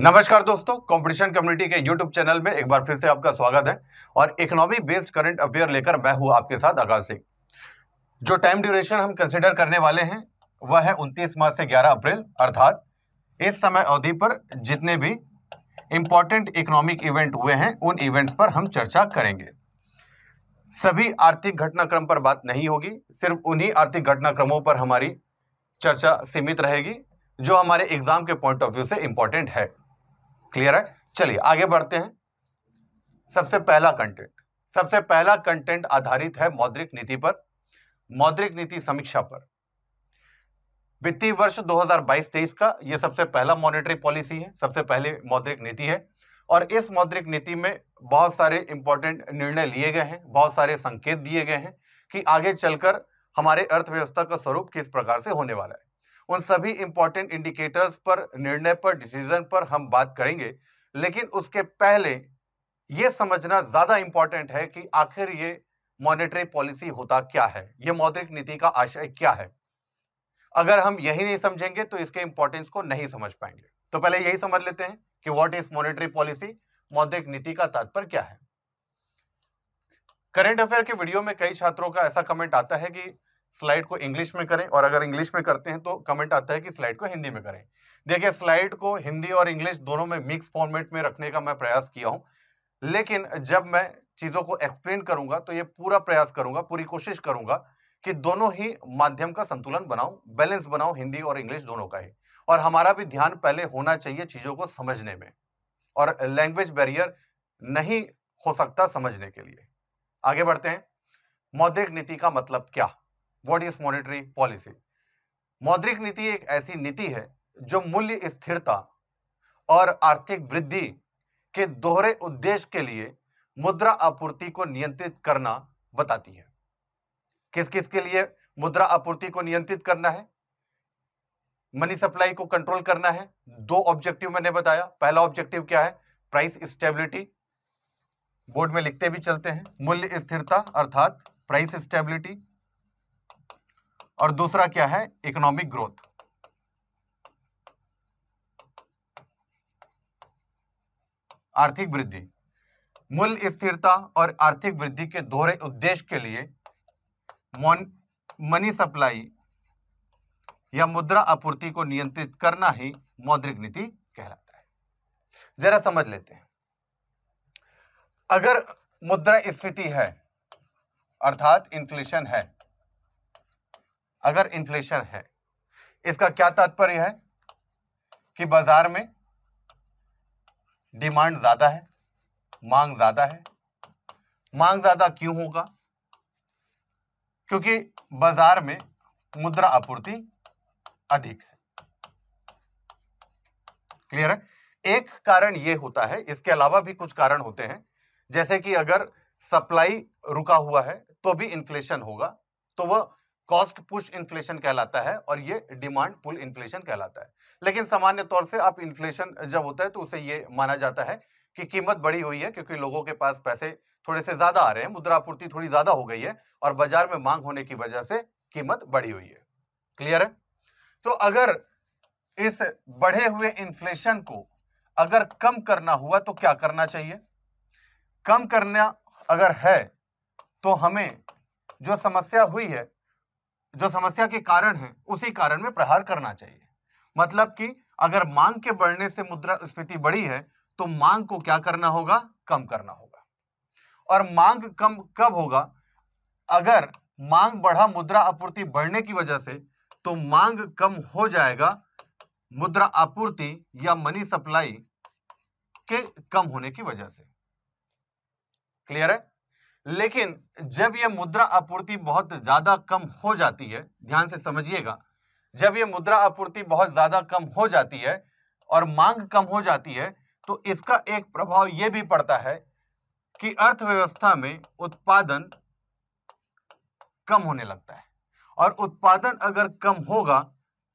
नमस्कार दोस्तों, competition community के यूट्यूब चैनल में एक बार फिर से आपका स्वागत है और इकोनॉमी बेस्ड करंट अफेयर लेकर मैं हूं आपके साथ आकाश सिंह। जो टाइम ड्यूरेशन हम कंसिडर करने वाले हैं वह है 29 मार्च से 11 अप्रैल, अर्थात इस समय अवधि पर जितने भी इम्पोर्टेंट इकोनॉमिक इवेंट हुए हैं उन इवेंट्स पर हम चर्चा करेंगे। सभी आर्थिक घटनाक्रम पर बात नहीं होगी, सिर्फ उन्हीं आर्थिक घटनाक्रमों पर हमारी चर्चा सीमित रहेगी जो हमारे एग्जाम के पॉइंट ऑफ व्यू से इम्पोर्टेंट है। क्लियर है? चलिए आगे बढ़ते हैं। सबसे पहला कंटेंट आधारित है मौद्रिक नीति पर, मौद्रिक नीति समीक्षा पर। वित्तीय वर्ष 2022-23 का यह सबसे पहला मॉनेटरी पॉलिसी है, सबसे पहले मौद्रिक नीति है और इस मौद्रिक नीति में बहुत सारे इंपॉर्टेंट निर्णय लिए गए हैं, बहुत सारे संकेत दिए गए हैं कि आगे चलकर हमारे अर्थव्यवस्था का स्वरूप किस प्रकार से होने वाला है। उन सभी इंपॉर्टेंट इंडिकेटर्स पर, निर्णय पर, डिसीजन पर हम बात करेंगे, लेकिन उसके पहले ये समझना ज़्यादा इम्पॉर्टेंट है कि आखिर ये मॉनेटरी पॉलिसी होता क्या है, ये मौद्रिक नीति का आशय क्या है। अगर हम यही नहीं समझेंगे तो इसके इम्पोर्टेंस को नहीं समझ पाएंगे। तो पहले यही समझ लेते हैं कि व्हाट इज मॉनेटरी पॉलिसी, मौद्रिक नीति का तात्पर्य क्या है। करंट अफेयर के वीडियो में कई छात्रों का ऐसा कमेंट आता है कि स्लाइड को इंग्लिश में करें, और अगर इंग्लिश में करते हैं तो कमेंट आता है कि स्लाइड को हिंदी में करें। देखिए, स्लाइड को हिंदी और इंग्लिश दोनों में मिक्स फॉर्मेट में रखने का मैं प्रयास किया हूं, लेकिन जब मैं चीज़ों को एक्सप्लेन करूंगा तो ये पूरा प्रयास करूंगा, पूरी कोशिश करूंगा कि दोनों ही माध्यम का संतुलन बनाऊं, बैलेंस बनाऊं, हिंदी और इंग्लिश दोनों का ही। और हमारा भी ध्यान पहले होना चाहिए चीज़ों को समझने में, और लैंग्वेज बैरियर नहीं हो सकता समझने के लिए। आगे बढ़ते हैं। मौद्रिक नीति का मतलब क्या, व्हाट इज मॉनेटरी पॉलिसी। मौद्रिक नीति एक ऐसी नीति है जो मूल्य स्थिरता और आर्थिक वृद्धि के दोहरे उद्देश्य के लिए मुद्रा आपूर्ति को नियंत्रित करना बताती है। किस किस के लिए मुद्रा आपूर्ति को नियंत्रित करना है, मनी सप्लाई को कंट्रोल करना है। दो ऑब्जेक्टिव मैंने बताया, पहला ऑब्जेक्टिव क्या है, प्राइस स्टेबिलिटी। बोर्ड में लिखते भी चलते हैं, मूल्य स्थिरता अर्थात प्राइस स्टेबिलिटी, और दूसरा क्या है, इकोनॉमिक ग्रोथ। आर्थिक वृद्धि। मूल्य स्थिरता और आर्थिक वृद्धि के दोहरे उद्देश्य के लिए मनी सप्लाई या मुद्रा आपूर्ति को नियंत्रित करना ही मौद्रिक नीति कहलाता है। जरा समझ लेते हैं। अगर मुद्रा स्फीति है अर्थात इन्फ्लेशन है, अगर इन्फ्लेशन है, इसका क्या तात्पर्य है कि बाजार में डिमांड ज्यादा है, मांग ज्यादा है। मांग ज्यादा क्यों होगा, क्योंकि बाजार में मुद्रा आपूर्ति अधिक है। क्लियर है? एक कारण यह होता है, इसके अलावा भी कुछ कारण होते हैं, जैसे कि अगर सप्लाई रुका हुआ है तो भी इन्फ्लेशन होगा, तो वह कॉस्ट पुश इन्फ्लेशन कहलाता है और ये डिमांड पुल इन्फ्लेशन कहलाता है। लेकिन सामान्य तौर से आप इन्फ्लेशन जब होता है तो उसे ये माना जाता है कि कीमत बढ़ी हुई है क्योंकि लोगों के पास पैसे थोड़े से ज़्यादा आ रहे हैं, मुद्रा आपूर्ति थोड़ी ज़्यादा हो गई है और बाजार में मांग होने की वजह से कीमत बढ़ी हुई है। क्लियर है? तो अगर इस बढ़े हुए इन्फ्लेशन को अगर कम करना हुआ तो क्या करना चाहिए, कम करना अगर है तो हमें जो समस्या हुई है, जो समस्या के कारण है, उसी कारण में प्रहार करना चाहिए। मतलब कि अगर मांग के बढ़ने से मुद्रा स्फीति बढ़ी है तो मांग को क्या करना होगा, कम करना होगा। और मांग कम कब होगा, अगर मांग बढ़ा मुद्रा आपूर्ति बढ़ने की वजह से, तो मांग कम हो जाएगा मुद्रा आपूर्ति या मनी सप्लाई के कम होने की वजह से। क्लियर है? लेकिन जब यह मुद्रा आपूर्ति बहुत ज्यादा कम हो जाती है, ध्यान से समझिएगा, जब यह मुद्रा आपूर्ति बहुत ज्यादा कम हो जाती है और मांग कम हो जाती है तो इसका एक प्रभाव यह भी पड़ता है कि अर्थव्यवस्था में उत्पादन कम होने लगता है, और उत्पादन अगर कम होगा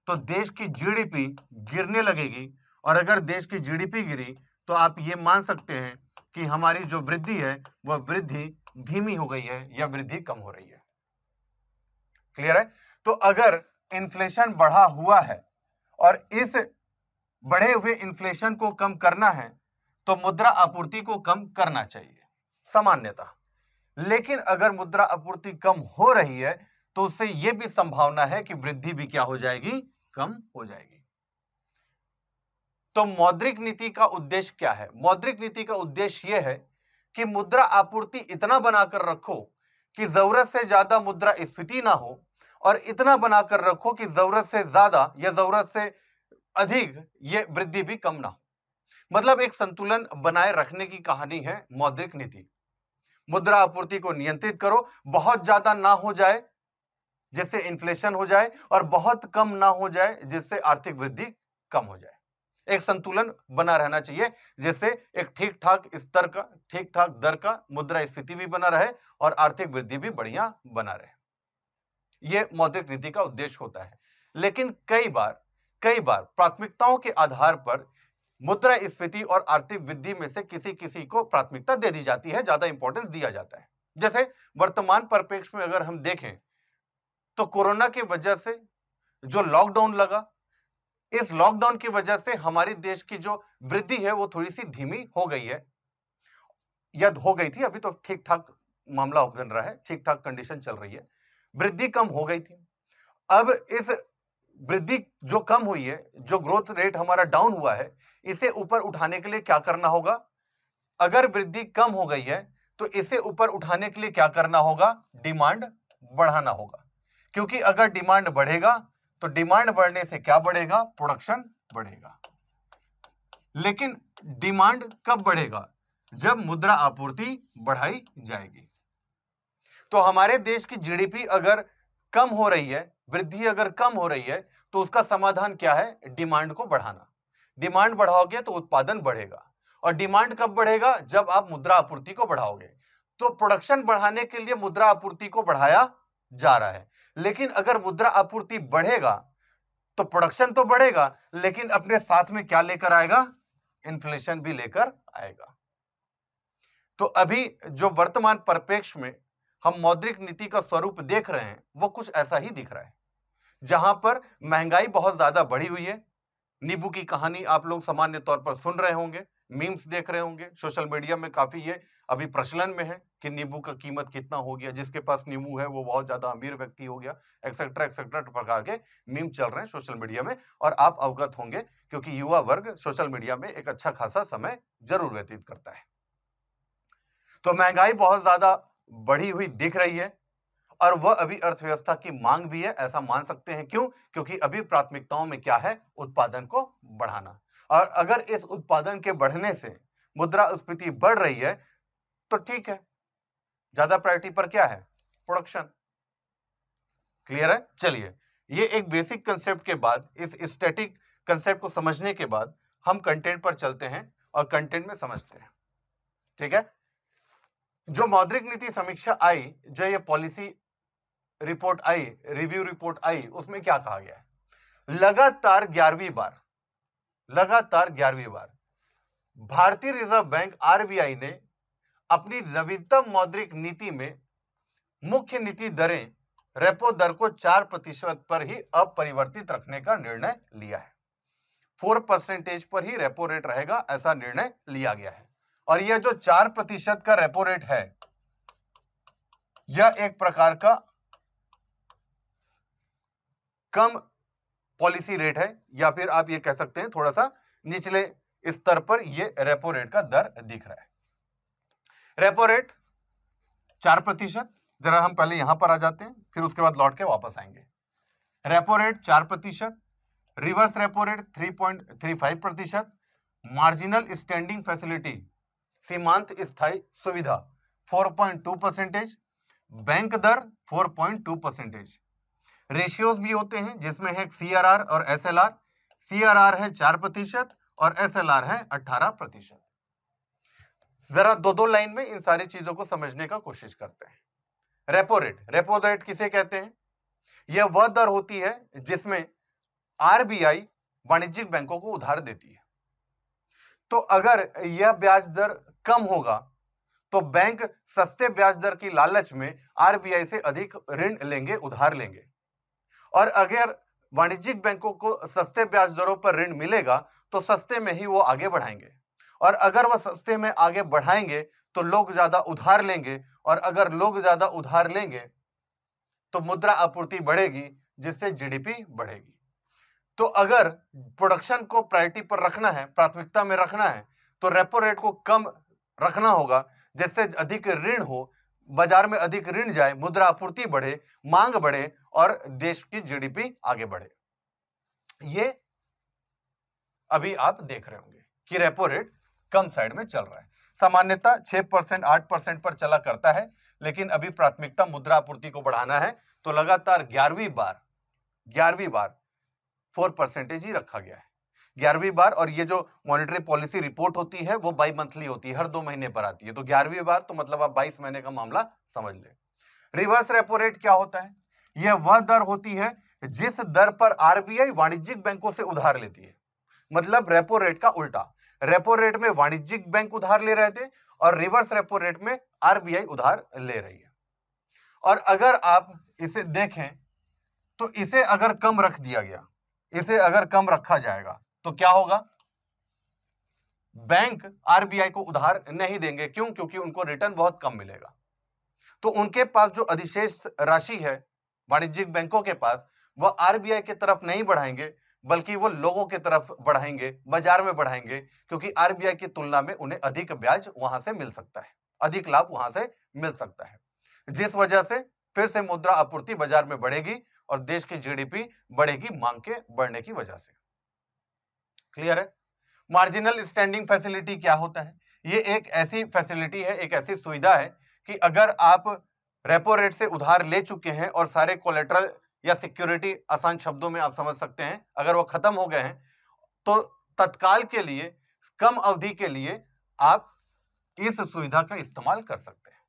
तो देश की जीडीपी गिरने लगेगी, और अगर देश की जीडीपी गिरी तो आप ये मान सकते हैं कि हमारी जो वृद्धि है वह वृद्धि धीमी हो गई है या वृद्धि कम हो रही है। क्लियर है? तो अगर इन्फ्लेशन बढ़ा हुआ है और इस बढ़े हुए इन्फ्लेशन को कम करना है तो मुद्रा आपूर्ति को कम करना चाहिए सामान्यतः। लेकिन अगर मुद्रा आपूर्ति कम हो रही है तो उससे यह भी संभावना है कि वृद्धि भी क्या हो जाएगी, कम हो जाएगी। तो मौद्रिक नीति का उद्देश्य क्या है? मौद्रिक नीति का उद्देश्य यह है कि मुद्रा आपूर्ति इतना बनाकर रखो कि जरूरत से ज्यादा मुद्रा स्फीति ना हो, और इतना बनाकर रखो कि जरूरत से ज्यादा या जरूरत से अधिक ये वृद्धि भी कम ना हो। मतलब एक संतुलन बनाए रखने की कहानी है मौद्रिक नीति। मुद्रा आपूर्ति को नियंत्रित करो, बहुत ज्यादा ना हो जाए जिससे इन्फ्लेशन हो जाए, और बहुत कम ना हो जाए जिससे आर्थिक वृद्धि कम हो जाए। एक संतुलन बना रहना चाहिए जिससे एक ठीक ठाक स्तर का, ठीक ठाक दर का मुद्रा स्फीति भी बना रहे और आर्थिक वृद्धि भी बढ़िया बना रहे। यह मौद्रिक नीति का उद्देश्य होता है। लेकिन कई बार प्राथमिकताओं के आधार पर मुद्रा स्फीति और आर्थिक वृद्धि में से किसी किसी को प्राथमिकता दे दी जाती है, ज्यादा इंपॉर्टेंस दिया जाता है। जैसे वर्तमान परिप्रेक्ष्य में अगर हम देखें तो कोरोना की वजह से जो लॉकडाउन लगा, इस लॉकडाउन की वजह से हमारे देश की जो वृद्धि है वो थोड़ी सी धीमी हो गई है, या हो गई थी। अभी तो ठीक ठाक मामला बन रहा है, ठीक ठाक कंडीशन चल रही है, वृद्धि कम हो गई थी। अब इस वृद्धि जो कम हुई है, जो ग्रोथ रेट हमारा डाउन हुआ है, इसे ऊपर उठाने के लिए क्या करना होगा? अगर वृद्धि कम हो गई है तो इसे ऊपर उठाने के लिए क्या करना होगा? डिमांड बढ़ाना होगा, क्योंकि अगर डिमांड बढ़ेगा तो डिमांड बढ़ने से क्या बढ़ेगा? प्रोडक्शन बढ़ेगा। लेकिन डिमांड कब बढ़ेगा? जब मुद्रा आपूर्ति बढ़ाई जाएगी। तो हमारे देश की जीडीपी अगर कम हो रही है, वृद्धि अगर कम हो रही है, तो उसका समाधान क्या है? डिमांड को बढ़ाना। डिमांड बढ़ाओगे तो उत्पादन बढ़ेगा, और डिमांड कब बढ़ेगा? जब आप मुद्रा आपूर्ति को बढ़ाओगे। तो प्रोडक्शन बढ़ाने के लिए मुद्रा आपूर्ति को बढ़ाया जा रहा है, लेकिन अगर मुद्रा आपूर्ति बढ़ेगा तो प्रोडक्शन तो बढ़ेगा, लेकिन अपने साथ में क्या लेकर आएगा? इन्फ्लेशन भी लेकर आएगा। तो अभी जो वर्तमान परिप्रेक्ष्य में हम मौद्रिक नीति का स्वरूप देख रहे हैं वो कुछ ऐसा ही दिख रहा है, जहां पर महंगाई बहुत ज्यादा बढ़ी हुई है। नींबू की कहानी आप लोग सामान्य तौर पर सुन रहे होंगे, मीम्स देख रहे होंगे, सोशल मीडिया में काफी ये अभी प्रचलन में है कि नींबू का कीमत कितना हो गया, जिसके पास नींबू है वो बहुत ज्यादा अमीर व्यक्ति हो गया, एक्सेट्रा एक्सेट्रा प्रकार के मीम चल रहे हैं सोशल मीडिया में। और आप अवगत होंगे क्योंकि युवा वर्ग सोशल मीडिया में एक अच्छा खासा समय जरूर व्यतीत करता है। तो महंगाई बहुत ज्यादा बढ़ी हुई दिख रही है, और वह अभी अर्थव्यवस्था की मांग भी है, ऐसा मान सकते हैं। क्यों? क्योंकि अभी प्राथमिकताओं में क्या है? उत्पादन को बढ़ाना। और अगर इस उत्पादन के बढ़ने से मुद्रास्फीति बढ़ रही है तो ठीक है, ज्यादा प्रायोरिटी पर क्या है? प्रोडक्शन। क्लियर है? चलिए, ये एक बेसिक कंसेप्ट के बाद, इस स्टैटिक कंसेप्ट को समझने के बाद हम कंटेंट पर चलते हैं और कंटेंट में समझते हैं। ठीक है? जो मौद्रिक नीति समीक्षा आई, जो ये पॉलिसी रिपोर्ट आई, रिव्यू रिपोर्ट आई, उसमें क्या कहा गया है? लगातार 11वीं बार भारतीय रिजर्व बैंक आरबीआई ने अपनी नवीनतम मौद्रिक नीति में मुख्य नीति दरें, रेपो दर को 4% पर ही अपरिवर्तित रखने का निर्णय लिया है। 4% पर ही रेपो रेट रहेगा, ऐसा निर्णय लिया गया है। और यह जो 4% का रेपो रेट है, यह एक प्रकार का कम पॉलिसी रेट है, या फिर आप ये कह सकते हैं थोड़ा सा निचले स्तर पर यह रेपो रेट का दर दिख रहा है। Repo rate 4%। जरा हम पहले यहां पर आ जाते हैं, फिर उसके बाद लौट के वापस आएंगे। Repo rate 4%, reverse repo rate 3.35%, marginal standing facility सीमांत स्थायी सुविधा 4.2%, बैंक दर 4.2%। रेशियोज भी होते हैं जिसमें है सीआरआर और एसएलआर। सीआरआर है 4% और एसएलआर है 18%। जरा दो लाइन में इन सारी चीजों को समझने का कोशिश करते हैं। रेपो रेट किसे कहते हैं? यह वह दर होती है जिसमें आरबीआई वाणिज्यिक बैंकों को उधार देती है। तो अगर यह ब्याज दर कम होगा तो बैंक सस्ते ब्याज दर की लालच में आरबीआई से अधिक ऋण लेंगे, उधार लेंगे। और अगर वाणिज्यिक बैंकों को सस्ते ब्याज दरों पर ऋण मिलेगा तो सस्ते में ही वो आगे बढ़ाएंगे, और अगर वह सस्ते में आगे बढ़ाएंगे तो लोग ज्यादा उधार लेंगे, और अगर लोग ज्यादा उधार लेंगे तो मुद्रा आपूर्ति बढ़ेगी, जिससे जीडीपी बढ़ेगी। तो अगर प्रोडक्शन को प्रायोरिटी पर रखना है, प्राथमिकता में रखना है, तो रेपो रेट को कम रखना होगा, जिससे अधिक ऋण हो, बाजार में अधिक ऋण जाए, मुद्रा आपूर्ति बढ़े, मांग बढ़े और देश की जीडीपी आगे बढ़े। ये अभी आप देख रहे होंगे कि रेपो रेट कम साइड में चल रहा है, सामान्यतः 6% 8% पर चला करता है, लेकिन अभी प्राथमिकता मुद्रा आपूर्ति को बढ़ाना है, तो लगातार 11वीं बार 4% ही रखा गया है, 11वीं बार। और ये जो मॉनेटरी पॉलिसी रिपोर्ट होती है वो बाई मंथली होती है, हर 2 महीने पर आती है, तो 11वीं बार तो मतलब आप 22 महीने का मामला समझ लें। रिवर्स रेपो रेट क्या होता है? यह वह दर होती है जिस दर पर आरबीआई वाणिज्यिक बैंकों से उधार लेती है, मतलब रेपो रेट का उल्टा। रेपो रेट में वाणिज्यिक बैंक उधार ले रहे थे और रिवर्स रेपो रेट में आरबीआई उधार ले रही है। और अगर आप इसे देखें तो इसे अगर कम रख दिया गया, इसे अगर कम रखा जाएगा तो क्या होगा? बैंक आरबीआई को उधार नहीं देंगे। क्यों? क्योंकि उनको रिटर्न बहुत कम मिलेगा, तो उनके पास जो अधिशेष राशि है वाणिज्यिक बैंकों के पास, वह आरबीआई की तरफ नहीं बढ़ाएंगे, बल्कि वो लोगों की तरफ बढ़ाएंगे, बाजार में बढ़ाएंगे, क्योंकि आरबीआई की तुलना में उन्हें अधिक ब्याज वहां से मिल सकता है, अधिक लाभ वहां से मिल सकता है, जिस वजह से फिर से मुद्रा आपूर्ति बाजार में बढ़ेगी और देश की जीडीपी बढ़ेगी, मांग के बढ़ने की वजह से। क्लियर है? मार्जिनल स्टैंडिंग फैसिलिटी क्या होता है? ये एक ऐसी फैसिलिटी है, एक ऐसी सुविधा है कि अगर आप रेपो रेट से उधार ले चुके हैं और सारे कोलेटरल या सिक्योरिटी, आसान शब्दों में आप समझ सकते हैं, अगर वो खत्म हो गए हैं, तो तत्काल के लिए, कम अवधि के लिए आप इस सुविधा का इस्तेमाल कर सकते हैं।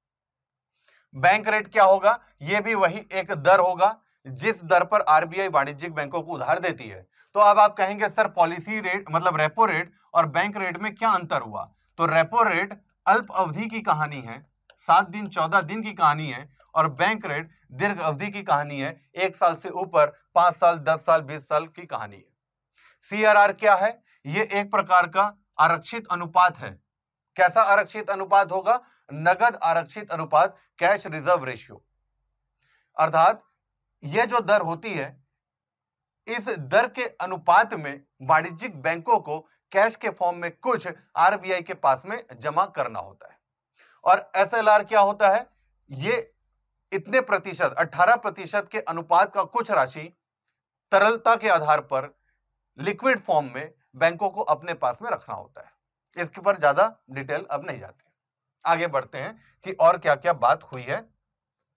बैंक रेट क्या होगा? ये भी वही एक दर होगा जिस दर पर आरबीआई वाणिज्यिक बैंकों को उधार देती है। तो अब आप कहेंगे सर पॉलिसी रेट मतलब रेपो रेट और बैंक रेट में क्या अंतर हुआ? तो रेपो रेट अल्प अवधि की कहानी है, 7 दिन 14 दिन की कहानी है, और बैंक रेट दीर्घ अवधि की कहानी है, 1 साल से ऊपर, 5 साल, 10 साल, 20 साल की कहानी है। सीआरआर क्या है? ये एक प्रकार का आरक्षित अनुपात है। कैसा आरक्षित अनुपात होगा? नगद आरक्षित अनुपात, कैश रिजर्व रेशियो। अर्थात ये जो दर होती है, इस दर के अनुपात में वाणिज्यिक बैंकों को कैश के फॉर्म में कुछ आरबीआई के पास में जमा करना होता है। और एसएलआर क्या होता है? ये इतने प्रतिशत, 18% के अनुपात का कुछ राशि तरलता के आधार पर लिक्विड फॉर्म में बैंकों को अपने पास में रखना होता है। इसके ऊपर ज्यादा डिटेल अब नहीं जाते, आगे बढ़ते हैं कि और क्या क्या बात हुई है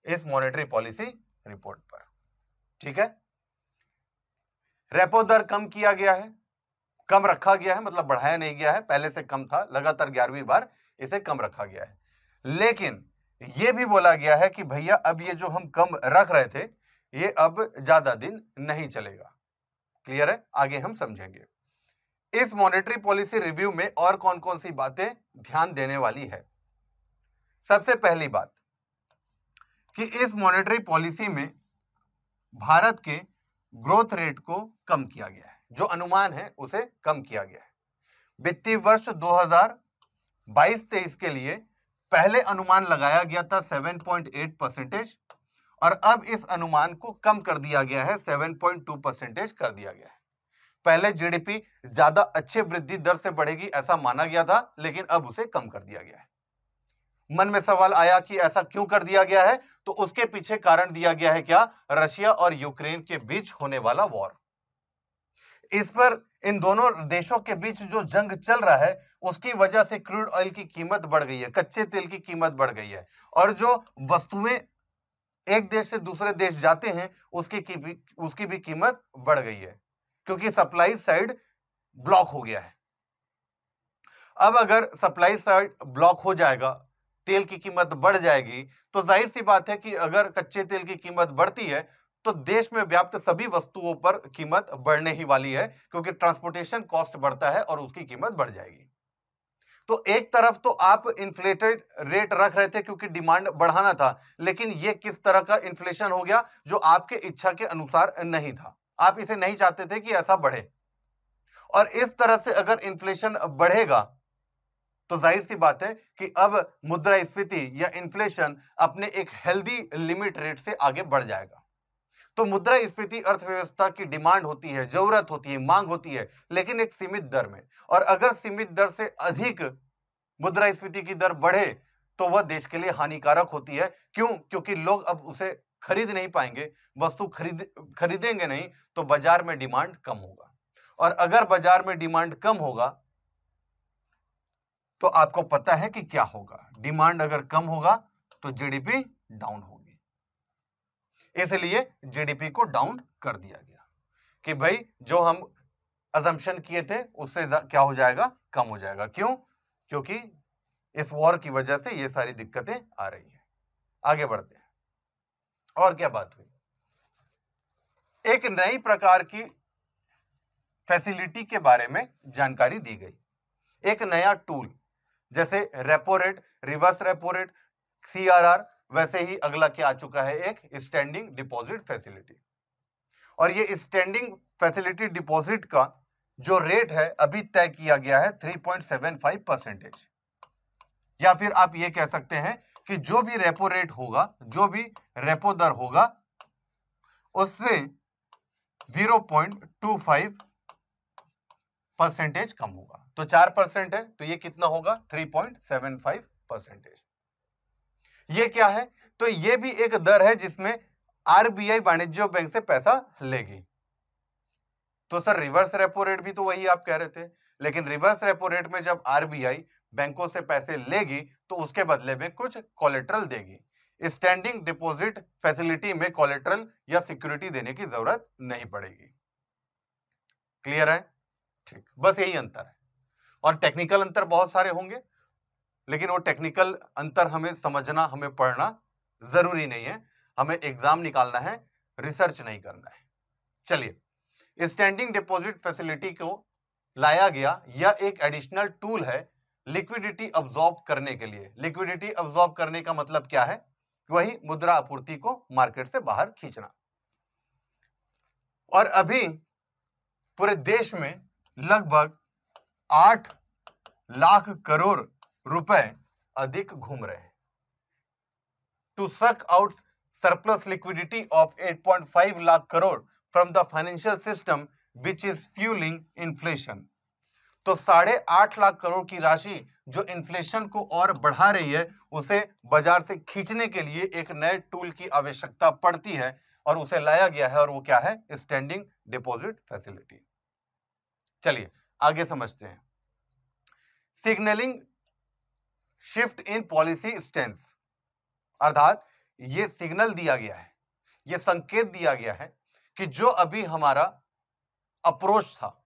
इस मॉनेटरी पॉलिसी रिपोर्ट पर। ठीक है, रेपो दर कम किया गया है, कम रखा गया है, मतलब बढ़ाया नहीं गया है, पहले से कम था, लगातार 11वीं बार इसे कम रखा गया है। लेकिन ये भी बोला गया है कि भैया अब ये जो हम कम रख रहे थे ये अब ज्यादा दिन नहीं चलेगा। क्लियर है? आगे हम समझेंगे इस मॉनेटरी पॉलिसी रिव्यू में और कौन कौन सी बातें ध्यान देने वाली है। सबसे पहली बात कि इस मॉनेटरी पॉलिसी में भारत के ग्रोथ रेट को कम किया गया है, जो अनुमान है उसे कम किया गया है। वित्तीय वर्ष 2022-23 के लिए पहले अनुमान लगाया गया था 7.8%, और अब इस अनुमान को कम कर दिया गया है, 7.2% कर दिया गया है। पहले जीडीपी ज्यादा अच्छे वृद्धि दर से बढ़ेगी ऐसा माना गया था, लेकिन अब उसे कम कर दिया गया है। मन में सवाल आया कि ऐसा क्यों कर दिया गया है, तो उसके पीछे कारण दिया गया है क्या? रशिया और यूक्रेन के बीच होने वाला वॉर। इस पर इन दोनों देशों के बीच जो जंग चल रहा है, उसकी वजह से क्रूड ऑयल की कीमत बढ़ गई है, कच्चे तेल की कीमत बढ़ गई है, और जो वस्तुएं एक देश से दूसरे देश जाते हैं उसकी भी कीमत बढ़ गई है, क्योंकि सप्लाई साइड ब्लॉक हो गया है। अब अगर सप्लाई साइड ब्लॉक हो जाएगा, तेल की कीमत बढ़ जाएगी, तो जाहिर सी बात है कि अगर कच्चे तेल की कीमत बढ़ती है तो देश में व्याप्त सभी वस्तुओं पर कीमत बढ़ने ही वाली है, क्योंकि ट्रांसपोर्टेशन कॉस्ट बढ़ता है और उसकी कीमत बढ़ जाएगी। तो एक तरफ तो आप इन्फ्लेटेड रेट रख रहे थे क्योंकि डिमांड बढ़ाना था, लेकिन ये किस तरह का इन्फ्लेशन हो गया जो आपके इच्छा के अनुसार नहीं था, आप इसे नहीं चाहते थे कि ऐसा बढ़े, और इस तरह से अगर इन्फ्लेशन बढ़ेगा तो जाहिर सी बात है कि अब मुद्रास्फीति या इन्फ्लेशन अपने एक हेल्दी लिमिट रेट से आगे बढ़ जाएगा। तो मुद्रास्फीति अर्थव्यवस्था की डिमांड होती है, जरूरत होती है, मांग होती है, लेकिन एक सीमित दर में। और अगर सीमित दर से अधिक मुद्रास्फीति की दर बढ़े तो वह देश के लिए हानिकारक होती है। क्यों? क्योंकि लोग अब उसे खरीद नहीं पाएंगे, वस्तु खरीदेंगे नहीं, तो बाजार में डिमांड कम होगा। और अगर बाजार में डिमांड कम होगा तो आपको पता है कि क्या होगा, डिमांड अगर कम होगा तो जीडीपी डाउन होगी। इसलिए जीडीपी को डाउन कर दिया गया कि भाई जो हम असम्पशन किए थे उससे क्या हो जाएगा, कम हो जाएगा। क्यों? क्योंकि इस वॉर की वजह से ये सारी दिक्कतें आ रही हैं। आगे बढ़ते हैं, और क्या बात हुई, एक नई प्रकार की फैसिलिटी के बारे में जानकारी दी गई, एक नया टूल। जैसे repo rate, reverse repo rate, CRR, वैसे ही अगला क्या आ चुका है, एक स्टैंडिंग डिपॉजिट फैसिलिटी। और ये स्टैंडिंग फैसिलिटी डिपॉजिट का जो रेट है अभी तय किया गया है 3.75%। या फिर आप ये कह सकते हैं कि जो भी रेपो रेट होगा, जो भी रेपो दर होगा, उससे 0.25% कम होगा। तो 4% है, तो ये कितना होगा, 3.75%। ये क्या है? तो ये भी एक दर है जिसमें आरबीआई वाणिज्य बैंक से पैसा लेगी। तो सर रिवर्स रेपो रेट भी तो वही आप कह रहे थे, लेकिन रिवर्स रेपो रेट में जब आरबीआई बैंकों से पैसे लेगी तो उसके बदले में कुछ कोलेट्रल देगी। स्टैंडिंग डिपॉजिट फैसिलिटी में कोलेट्रल या सिक्योरिटी देने की जरूरत नहीं पड़ेगी। क्लियर है? ठीक, बस यही अंतर है। और टेक्निकल अंतर बहुत सारे होंगे, लेकिन वो टेक्निकल अंतर हमें समझना, हमें पढ़ना जरूरी नहीं है। हमें एग्जाम निकालना है, रिसर्च नहीं करना है। चलिए, स्टैंडिंग डिपॉजिट फैसिलिटी को लाया गया, यह एक एडिशनल टूल है लिक्विडिटी अब्जॉर्ब करने के लिए। लिक्विडिटी अब्जॉर्ब करने का मतलब क्या है? वही मुद्रा आपूर्ति को मार्केट से बाहर खींचना। और अभी पूरे देश में लगभग 8 लाख करोड़ रुपए अधिक घूम रहे हैं। To suck out surplus liquidity of 8.5 lakh crore from the financial system which is fuelling inflation. तो 8.5 लाख करोड़ की राशि जो इन्फ्लेशन को और बढ़ा रही है, उसे बाजार से खींचने के लिए एक नए टूल की आवश्यकता पड़ती है, और उसे लाया गया है। और वो क्या है? Standing deposit facility. चलिए आगे समझते हैं। Signalling shift in policy stance, अर्थात ये सिग्नल दिया गया है, ये संकेत दिया गया है कि जो अभी हमारा अप्रोच था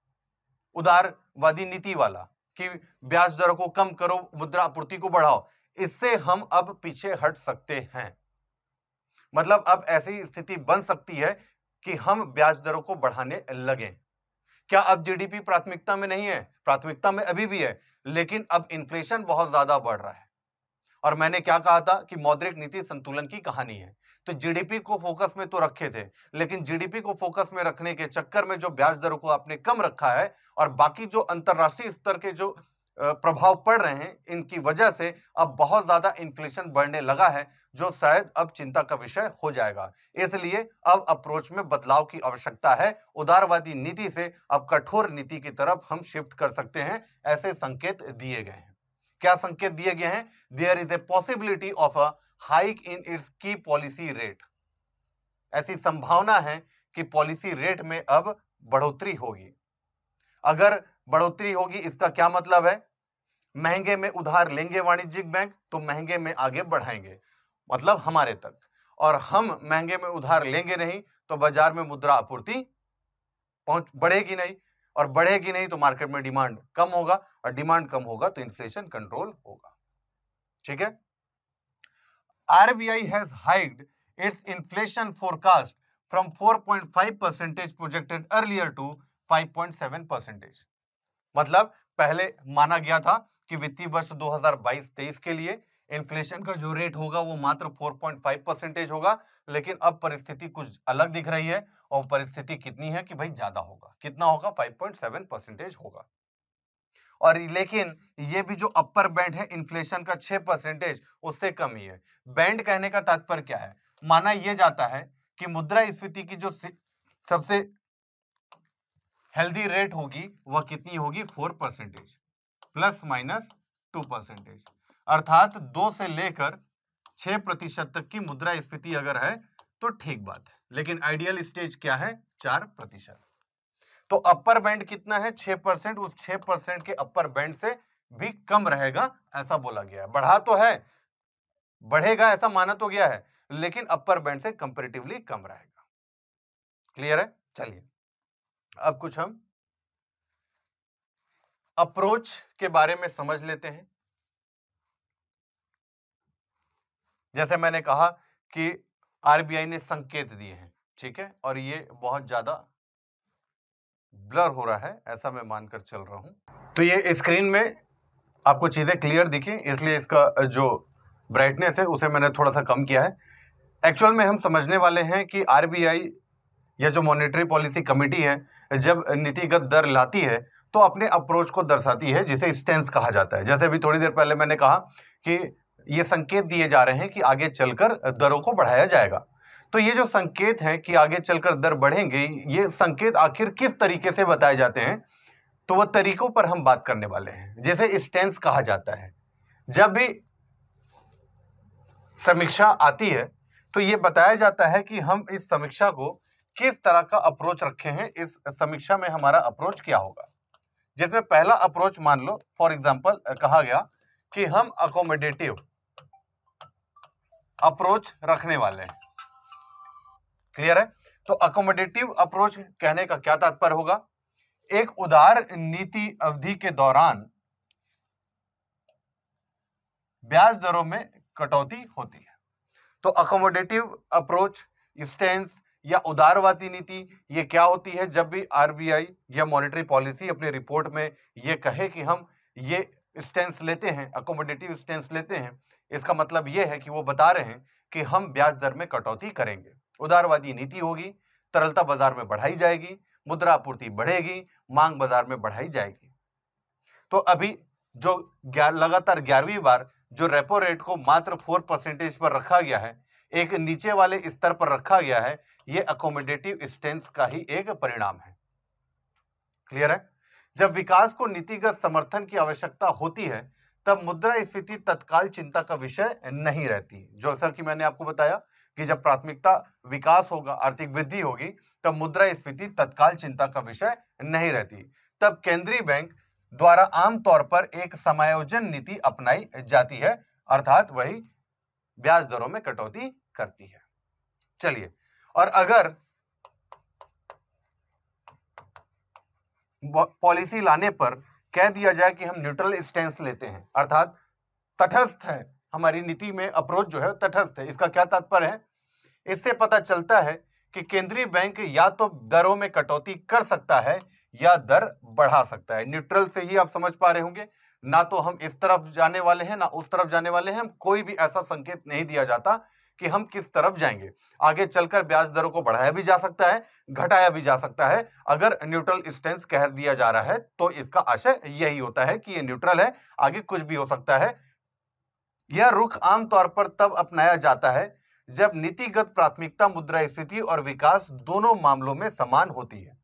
उदारवादी नीति वाला कि ब्याज दरों को कम करो, मुद्रा आपूर्ति को बढ़ाओ, इससे हम अब पीछे हट सकते हैं। मतलब अब ऐसी स्थिति बन सकती है कि हम ब्याज दरों को बढ़ाने लगें। क्या अब जीडीपी प्राथमिकता में नहीं है? प्राथमिकता में अभी भी है, लेकिन अब इन्फ्लेशन बहुत ज्यादा बढ़ रहा है। और मैंने क्या कहा था कि मौद्रिक नीति संतुलन की कहानी है। तो जीडीपी को फोकस में तो रखे थे, लेकिन जीडीपी को फोकस में रखने के चक्कर में जो ब्याज दरों को आपने कम रखा है, और बाकी जो अंतरराष्ट्रीय स्तर के जो प्रभाव पड़ रहे हैं, इनकी वजह से अब बहुत ज्यादा इन्फ्लेशन बढ़ने लगा है, जो शायद अब चिंता का विषय हो जाएगा। इसलिए अब अप्रोच में बदलाव की आवश्यकता है। उदारवादी नीति से अब कठोर नीति की तरफ हम शिफ्ट कर सकते हैं, ऐसे संकेत दिए गए हैं। क्या संकेत दिए गए हैं? There is a possibility of a hike in its key policy rate. ऐसी संभावना है कि पॉलिसी रेट में अब बढ़ोतरी होगी। अगर बढ़ोतरी होगी, इसका क्या मतलब है? महंगे में उधार लेंगे वाणिज्यिक बैंक, तो महंगे में आगे बढ़ाएंगे, मतलब हमारे तक। और हम महंगे में उधार लेंगे नहीं, तो बाजार में मुद्रा आपूर्ति बढ़ेगी नहीं, और बढ़ेगी नहीं तो मार्केट में डिमांड कम होगा, और डिमांड कम होगा तो इन्फ्लेशन कंट्रोल होगा। ठीक है। RBI has hiked its inflation forecast from 4.5% projected earlier to 5.7%। मतलब पहले माना गया था कि वित्तीय वर्ष 2022-23 के लिए इन्फ्लेशन का जो रेट होगा वो मात्र 4.5% होगा, लेकिन अब परिस्थिति कुछ अलग दिख रही है और परिस्थिति कितनी है कि भाई ज्यादा होगा, कितना होगा 5.7% होगा। और लेकिन ये भी जो अपर बैंड है इन्फ्लेशन का 6% उससे कम ही है। बैंड कहने का तात्पर्य क्या है, माना यह जाता है कि मुद्रा स्फीति की जो सबसे हेल्दी रेट होगी वह कितनी होगी 4% ± 2%, अर्थात 2 से लेकर 6% तक की मुद्रा स्फीति अगर है तो ठीक बात है, लेकिन आइडियल स्टेज क्या है 4%। तो अपर बैंड कितना है 6%, उस 6% के अपर बैंड से भी कम रहेगा ऐसा बोला गया है। बढ़ा तो है, बढ़ेगा ऐसा माना तो गया है, लेकिन अपर बैंड से कंपैरेटिवली कम रहेगा। क्लियर है। चलिए अब कुछ हम अप्रोच के बारे में समझ लेते हैं। जैसे मैंने कहा कि आरबीआई ने संकेत दिए हैं, ठीक है, और ये बहुत ज्यादा ब्लर हो रहा है ऐसा मैं मानकर चल रहा हूं, तो ये स्क्रीन में आपको चीजें क्लियर दिखें इसलिए इसका जो ब्राइटनेस है उसे मैंने थोड़ा सा कम किया है। एक्चुअल में हम समझने वाले हैं कि आरबीआई या जो मॉनेटरी पॉलिसी कमेटी है जब नीतिगत दर लाती है तो अपने अप्रोच को दर्शाती है जिसे स्टैंस कहा जाता है। जैसे अभी थोड़ी देर पहले मैंने कहा कि ये संकेत दिए जा रहे हैं कि आगे चलकर दरों को बढ़ाया जाएगा, तो ये जो संकेत हैं कि आगे चलकर दर बढ़ेंगे, ये संकेत आखिर किस तरीके से बताए जाते हैं तो वह तरीकों पर हम बात करने वाले हैं जैसे स्टैंस कहा जाता है। जब भी समीक्षा आती है तो ये बताया जाता है कि हम इस समीक्षा को किस तरह का अप्रोच रखे हैं, इस समीक्षा में हमारा अप्रोच क्या होगा। जिसमें पहला अप्रोच मान लो फॉर एग्जांपल कहा गया कि हम अकोमोडेटिव अप्रोच रखने वाले हैं। क्लियर है। तो अकोमोडेटिव अप्रोच कहने का क्या तात्पर्य होगा, एक उदार नीति अवधि के दौरान ब्याज दरों में कटौती होती है। तो अकोमोडेटिव अप्रोच, स्टैंस या उदारवादी नीति ये क्या होती है, जब भी आरबीआई या मॉनेटरी पॉलिसी अपने रिपोर्ट में ये कहे कि हम ये स्टैंस लेते हैं, अकोमोडेटिव स्टैंस लेते हैं, इसका मतलब ये है कि वो बता रहे हैं कि हम ब्याज दर में कटौती करेंगे। उदारवादी नीति होगी, तरलता बाजार में बढ़ाई जाएगी, मुद्रा आपूर्ति बढ़ेगी, मांग बाजार में बढ़ाई जाएगी। तो अभी जो लगातार 11वीं बार जो रेपो रेट को मात्र 4% पर रखा गया है, एक नीचे वाले स्तर पर रखा गया है, ये अकोमोडेटिव स्टैंस का ही एक परिणाम है। क्लियर है। जब विकास को नीतिगत समर्थन की आवश्यकता होती है तब मुद्रा स्फीति तत्काल चिंता का विषय नहीं रहती। जैसा कि मैंने आपको बताया कि जब प्राथमिकता विकास होगा, आर्थिक वृद्धि होगी, तब मुद्रा स्फीति तत्काल चिंता का विषय नहीं रहती। तब केंद्रीय बैंक द्वारा आमतौर पर एक समायोजन नीति अपनाई जाती है, अर्थात वही ब्याज दरों में कटौती करती है। चलिए, और अगर पॉलिसी लाने पर कह दिया जाए कि हम न्यूट्रल स्टैंस लेते हैं, अर्थात तटस्थ है हमारी नीति में, अप्रोच जो है तटस्थ है, इसका क्या तात्पर्य है, इससे पता चलता है कि केंद्रीय बैंक या तो दरों में कटौती कर सकता है या दर बढ़ा सकता है। न्यूट्रल से ही आप समझ पा रहे होंगे, ना तो हम इस तरफ जाने वाले हैं ना उस तरफ जाने वाले हैं, हम कोई भी ऐसा संकेत नहीं दिया जाता कि हम किस तरफ जाएंगे। आगे चलकर ब्याज दरों को बढ़ाया भी जा सकता है, घटाया भी जा सकता है। अगर न्यूट्रल स्टैंस कह दिया जा रहा है तो इसका आशय यही होता है कि ये न्यूट्रल है, आगे कुछ भी हो सकता है। यह रुख आमतौर पर तब अपनाया जाता है जब नीतिगत प्राथमिकता मुद्रास्फीति और विकास दोनों मामलों में समान होती है।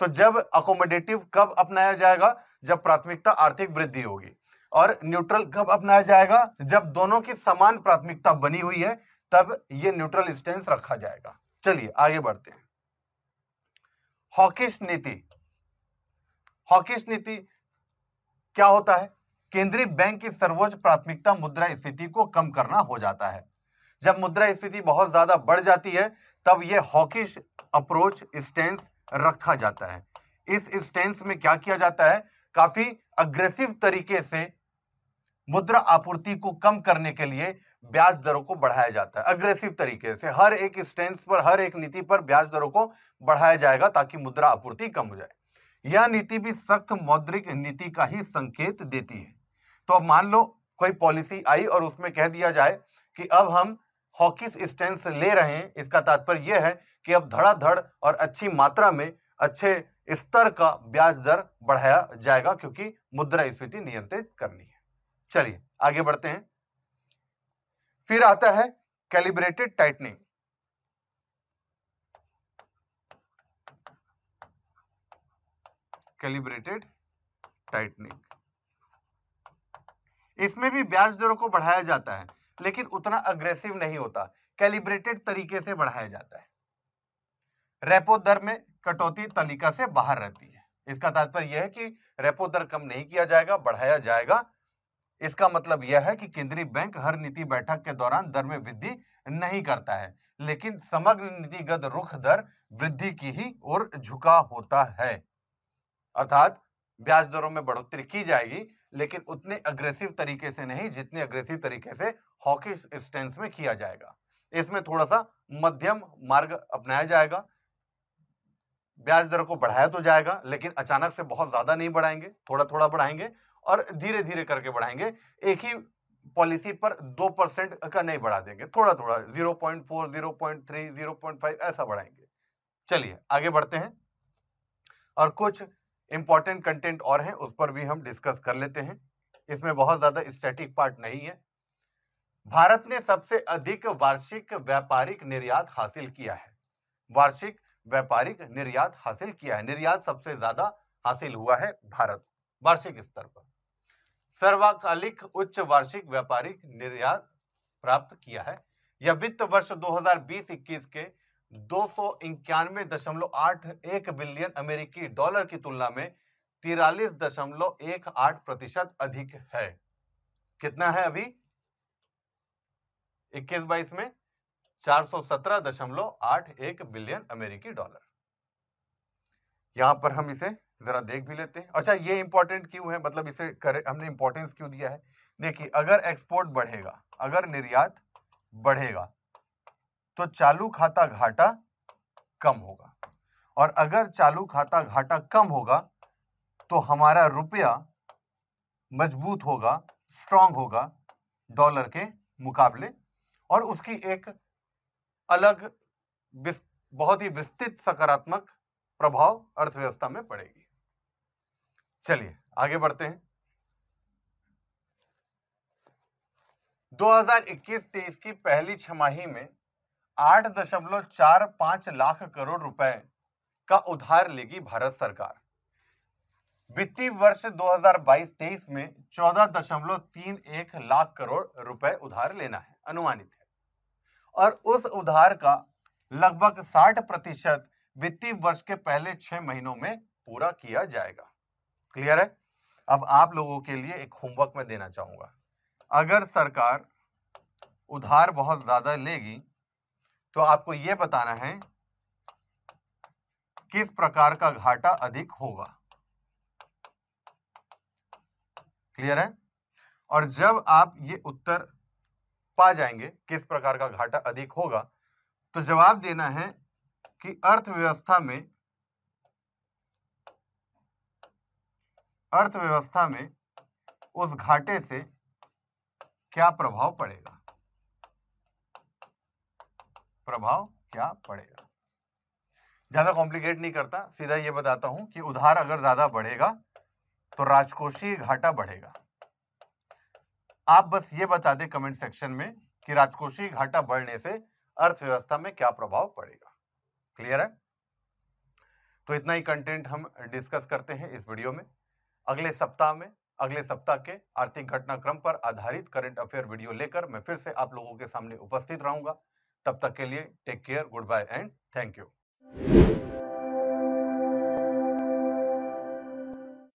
तो जब अकोमोडेटिव कब अपनाया जाएगा, जब प्राथमिकता आर्थिक वृद्धि होगी, और न्यूट्रल कब अपनाया जाएगा, जब दोनों की समान प्राथमिकता बनी हुई है तब ये न्यूट्रल स्टैंस रखा जाएगा। चलिए आगे बढ़ते हैं। हॉकिश नीति। हॉकिश नीति क्या होता है, केंद्रीय बैंक की सर्वोच्च प्राथमिकता मुद्रास्फीति को कम करना हो जाता है। जब मुद्रास्फीति बहुत ज्यादा बढ़ जाती है तब ये हॉकिश अप्रोच स्टैंस रखा जाता है। इस स्टैंस में क्या किया जाता है, काफी अग्रेसिव तरीके से मुद्रा आपूर्ति को कम करने के लिए ब्याज दरों को बढ़ाया जाता है। अग्रेसिव तरीके से हर एक स्टैंस पर, हर एक नीति पर ब्याज दरों को बढ़ाया जाएगा ताकि मुद्रा आपूर्ति कम हो जाए। यह नीति भी सख्त मौद्रिक नीति का ही संकेत देती है। तो मान लो कोई पॉलिसी आई और उसमें कह दिया जाए कि अब हम हॉकिस स्टैंस ले रहे हैं, इसका तात्पर्य यह है कि अब धड़ाधड़ और अच्छी मात्रा में अच्छे स्तर का ब्याज दर बढ़ाया जाएगा क्योंकि मुद्रास्फीति नियंत्रित करनी है। चलिए आगे बढ़ते हैं। फिर आता है कैलिब्रेटेड टाइटनिंग। कैलिब्रेटेड टाइटनिंग, इसमें भी ब्याज दरों को बढ़ाया जाता है लेकिन उतना अग्रेसिव नहीं होता, कैलिब्रेटेड तरीके से बढ़ाया जाता है। रेपो दर में कटौती तालिका से बाहर रहती है, इसका तात्पर्य यह है कि रेपो दर कम नहीं किया जाएगा, बढ़ाया जाएगा। इसका मतलब यह है कि केंद्रीय बैंक हर नीति बैठक के दौरान दर में वृद्धि नहीं करता है लेकिन समग्र नीतिगत रुख दर वृद्धि की ही ओर झुका होता है, अर्थात ब्याज दरों में बढ़ोतरी की जाएगी लेकिन उतने अग्रेसिव तरीके से नहीं जितने अग्रेसिव तरीके से हॉकिश स्टैंस में किया जाएगा। इसमें थोड़ा सा मध्यम मार्ग अपनाया जाएगा, ब्याज दर को बढ़ाया तो जाएगा लेकिन अचानक से बहुत ज्यादा नहीं बढ़ाएंगे, थोड़ा थोड़ा बढ़ाएंगे और धीरे धीरे करके बढ़ाएंगे। एक ही पॉलिसी पर 2% का नहीं बढ़ा देंगे, थोड़ा थोड़ा 0.4 0.3 0.5 ऐसा बढ़ाएंगे। चलिए आगे बढ़ते हैं और कुछ इंपॉर्टेंट कंटेंट और हैं उस पर भी हम डिस्कस कर लेते हैं, इसमें बहुत ज्यादा स्टैटिक पार्ट नहीं है। भारत ने सबसे अधिक वार्षिक व्यापारिक निर्यात हासिल किया है, वार्षिक व्यापारिक निर्यात हासिल किया है, निर्यात सबसे ज्यादा हासिल हुआ है भारत वार्षिक स्तर पर। सर्वकालिक उच्च वार्षिक व्यापारिक निर्यात प्राप्त किया है। यह वित्त वर्ष 2020-21 के 291.81 बिलियन अमेरिकी डॉलर की तुलना में 43.18% अधिक है। कितना है अभी 21-22 में? 417.81 बिलियन अमेरिकी डॉलर। यहां पर हम इसे जरा देख भी लेते हैं। अच्छा ये इंपॉर्टेंट क्यों है, मतलब इसे हमने इंपॉर्टेंस क्यों दिया है? देखिए अगर एक्सपोर्ट बढ़ेगा, अगर निर्यात बढ़ेगा तो चालू खाता घाटा कम होगा और अगर चालू खाता घाटा कम होगा तो हमारा रुपया मजबूत होगा, स्ट्रांग होगा डॉलर के मुकाबले और उसकी एक अलग बहुत ही विस्तृत सकारात्मक प्रभाव अर्थव्यवस्था में पड़ेगी। चलिए आगे बढ़ते हैं। 2021-23 की पहली छमाही में 8.45 लाख करोड़ रुपए का उधार लेगी भारत सरकार। वित्तीय वर्ष 2022-23 में 14.31 लाख करोड़ रुपए उधार लेना है, अनुमानित है और उस उधार का लगभग 60% वित्तीय वर्ष के पहले 6 महीनों में पूरा किया जाएगा। क्लियर है? अब आप लोगों के लिए एक होमवर्क में देना चाहूंगा, अगर सरकार उधार बहुत ज्यादा लेगी तो आपको यह बताना है किस प्रकार का घाटा अधिक होगा। क्लियर है? और जब आप ये उत्तर पा जाएंगे किस प्रकार का घाटा अधिक होगा तो जवाब देना है कि अर्थव्यवस्था में उस घाटे से क्या प्रभाव पड़ेगा, प्रभाव क्या पड़ेगा। ज्यादा कॉम्प्लिकेट नहीं करता, सीधा ये बताता हूं कि उधार अगर ज्यादा बढ़ेगा तो राजकोषीय घाटा बढ़ेगा। आप बस ये बता दें कमेंट सेक्शन में कि राजकोषीय घाटा बढ़ने से अर्थव्यवस्था में क्या प्रभाव पड़ेगा। क्लियर है? तो इतना ही कंटेंट हम डिस्कस करते हैं इस वीडियो में। अगले सप्ताह के आर्थिक घटनाक्रम पर आधारित करंट अफेयर वीडियो लेकर मैं फिर से आप लोगों के सामने उपस्थित रहूंगा। तब तक के लिए take care, good bye and thank you.